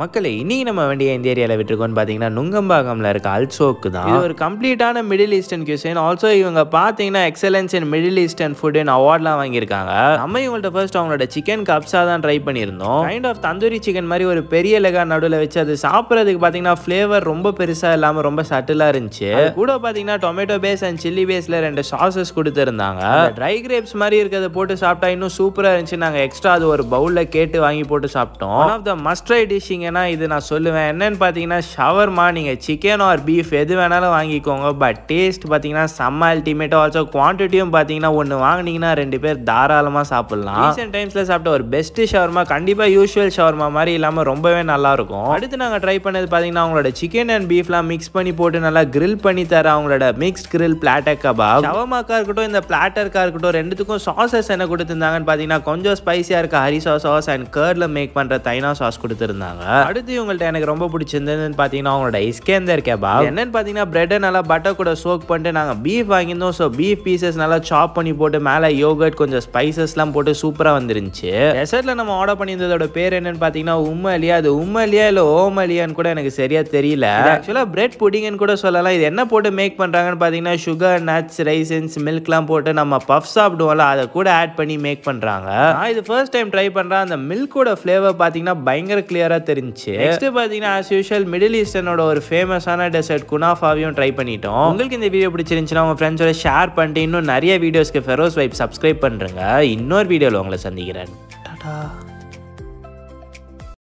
மக்களே இன்னைக்கு நம்ம வண்டியை இந்த ஏரியாவில் விட்டுருக்கோம்னு பார்த்தீங்கன்னா நுங்கம்பாக்கம்ல இருக்க அல்சோக்கு தான். இது ஒரு கம்ப்ளீட்டான மிடில் ஈஸ்டர்ன் கியூசின். ஆல்சோ இவங்க பார்த்தீங்கன்னா எக்ஸலன்ஸ் இன் மிடில் ஈஸ்டர்ன் ஃபுட்னு அவார்ட்லாம் வாங்கியிருக்காங்க. நம்ம இவங்கள்ட்ட ஃபர்ஸ்ட் அவங்களோட சிக்கன் கப்ஸா தான் ட்ரை பண்ணியிருந்தோம். கைண்ட் ஆஃப் தந்தூரி சிக்கன் மாதிரி ஒரு பெரிய லெகா நடுவில் வச்சு அது சாப்பிட்றதுக்கு பார்த்தீங்கன்னா ஃப்ளேவர் ரொம்ப பெருசாக இல்லாமல் ரொம்ப சட்டிலாக இருந்துச்சு. கூட பார்த்தீங்கன்னா டொமேட்டோ பேஸ் அண்ட் சில்லி பேஸில் ரெண்டு சாசஸ் கொடுத்துருந்தாங்க. ட்ரை கிரேப்ஸ் மாதிரி இருக்கிறத போட்டு சாப்பிட்டா இன்னும் சூப்பராக இருந்துச்சு. நாங்கள் எக்ஸ்ட்ரா அது ஒரு பவுலில் கேட்டு வாங்கி போட்டு சாப்பிட்டோம். One of the must try dishing இது நான் சொல்லுவேன். என்னன்னு பார்த்தீங்கன்னா ஷவர்மா. நீங்கள் சிக்கன் ஆர் பீஃப் எது வேணாலும் வாங்கிக்கோங்க, பட் டேஸ்ட் பார்த்தீங்கன்னா செம்ம அல்டிமேட். ஆல்சோ குவான்டிட்டியும் பார்த்தீங்கன்னா ஒன்று வாங்கினீங்கன்னா ரெண்டு பேர் தாராளமாக சாப்பிடலாம். ரீசெண்ட் டைம்ஸில் சாப்பிட்ட ஒரு பெஸ்ட்டு ஷவர்மா. கண்டிப்பாக யூஸ்வல் ஷவர்மா மாதிரி இல்லாமல் ரொம்பவே நல்லாயிருக்கும். அடுத்து நாங்கள் ட்ரை பண்ணது பார்த்தீங்கன்னா அவங்களோட சிக்கன் அண்ட் பீஃப்லாம் மிக்ஸ் பண்ணி போட்டு நல்லா கிரில் பண்ணி தர அவங்களோட மிக்ஸ்ட் கிரில் பிளாட்டர் கபாப். ஷவர்மாக்கா இருக்கட்டும் இந்த பிளாட்டர்க்கா இருக்கட்டும் ரெண்டுத்துக்கும் சாசஸ் என்ன கொடுத்துருந்தாங்கன்னு பார்த்தீங்கன்னா கொஞ்சம் ஸ்பைஸியாக இருக்க ஹரி சாஸ் அண்ட் கர்ட்ல மேக் பண்ணுற தைனா சாஸ் கொடுத்துருந்தாங்க. அடுத்து இவங்கள்ட்ட எனக்கு ரொம்ப பிடிச்சிருந்ததுன்னு பார்த்தீங்கன்னா அவங்களோட இஸ்கேந்தர் கபாப். என்னன்னு பார்த்தீங்கன்னா பிரெட்டை நல்லா பட்டர் கூட சோக் பண்ணிட்டு நாங்கள் பீஃப் வாங்கியிருந்தோம். ஸோ பீஃப் பீசஸ் நல்லா சாப் பண்ணி போட்டு மேலே யோகர்ட் கொஞ்சம் ஸ்பைசஸ்லாம் போட்டு சூப்பராக வந்துருந்துச்சு. டெசர்ட்டில் நம்ம ஆர்டர் பண்ணியிருந்ததோட பேர் என்னன்னு பார்த்தீங்கன்னா உம்மலியா. அது உம்மலியா இல்லை ஓமலியான்னு கூட எனக்கு சரியாக தெரியல. ஆக்சுவலாக பிரெட் புடிங்கன்னு கூட சொல்லலாம். இது என்ன போட்டு மேக் பண்ணுறாங்கன்னு பார்த்தீங்கன்னா சுகர் நட்ஸ் ரைசன்ஸ் மில்க்லாம் போட்டு நம்ம பஃப் சாப்பிடுவோம்ல அதை கூட ஆட் பண்ணி மேக் பண்ணுறாங்க. நான் இது ஃபர்ஸ்ட் டைம் ட்ரை பண்ணுறேன். அந்த மில்கோட ஃப்ளேவர் பார்த்தீங்கன்னா பயங்கர கிளியராக தெரியும். நெக்ஸ்ட் பாத்தீங்கன்னா as usual மிடில் ஈஸ்டர்னோட ஒரு ஃபேமஸான டெசர்ட் குனாஃபாவையும் ட்ரை பண்ணிட்டோம். உங்களுக்கு இந்த வீடியோ பிடிச்சிருந்துச்சுன்னா உங்க ஃப்ரெண்ட்ஸோட ஷேர் பண்ணிட்டு இன்னும் நிறைய வீடியோஸ்க்கு ஃபெரோஸ் வைப் சப்ஸ்கிரைப் பண்ணுங்க. இன்னொரு வீடியோல உங்களை சந்திக்கிறேன். டாடா.